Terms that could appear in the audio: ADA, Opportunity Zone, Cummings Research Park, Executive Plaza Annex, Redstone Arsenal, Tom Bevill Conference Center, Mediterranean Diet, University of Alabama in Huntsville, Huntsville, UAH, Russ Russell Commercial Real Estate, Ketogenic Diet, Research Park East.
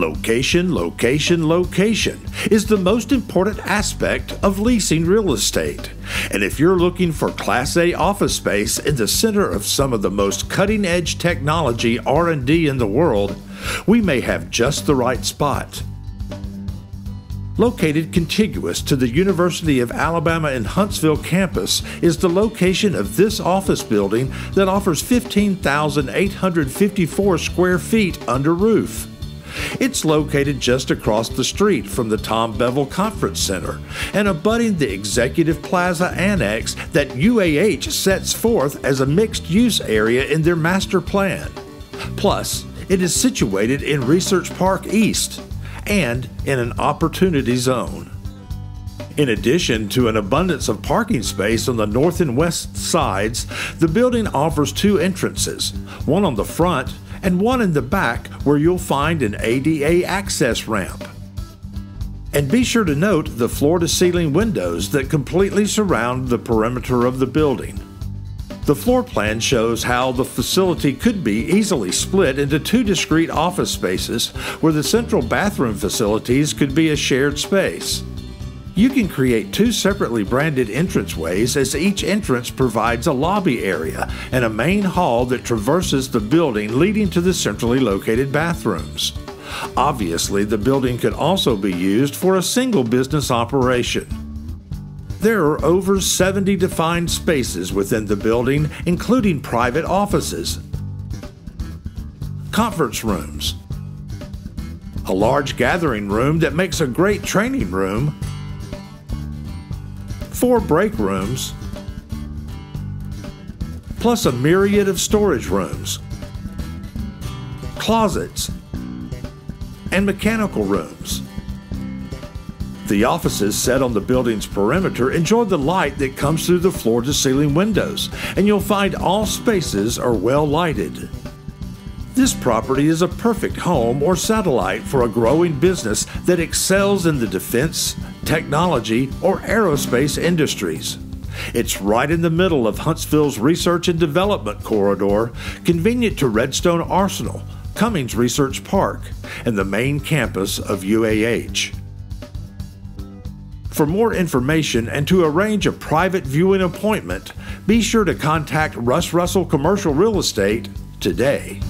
Location, location, location is the most important aspect of leasing real estate. And if you're looking for Class A office space in the center of some of the most cutting-edge technology R&D in the world, we may have just the right spot. Located contiguous to the University of Alabama in Huntsville campus is the location of this office building that offers 15,854 square feet under roof. It's located just across the street from the Tom Bevill Conference Center and abutting the Executive Plaza Annex that UAH sets forth as a mixed-use area in their master plan. Plus, it is situated in Research Park East and in an opportunity zone. In addition to an abundance of parking space on the north and west sides, the building offers two entrances, one on the front and one in the back where you'll find an ADA access ramp. And be sure to note the floor-to-ceiling windows that completely surround the perimeter of the building. The floor plan shows how the facility could be easily split into two discrete office spaces where the central bathroom facilities could be a shared space. You can create two separately branded entranceways as each entrance provides a lobby area and a main hall that traverses the building leading to the centrally located bathrooms. Obviously, the building could also be used for a single business operation. There are over 70 defined spaces within the building, including private offices, conference rooms, a large gathering room that makes a great training room, 4 break rooms, plus a myriad of storage rooms, closets, and mechanical rooms. The offices set on the building's perimeter enjoy the light that comes through the floor-to-ceiling windows, and you'll find all spaces are well lighted. This property is a perfect home or satellite for a growing business that excels in the defense, technology, or aerospace industries. It's right in the middle of Huntsville's Research and Development Corridor, convenient to Redstone Arsenal, Cummings Research Park, and the main campus of UAH. For more information and to arrange a private viewing appointment, be sure to contact Russ Russell Commercial Real Estate today.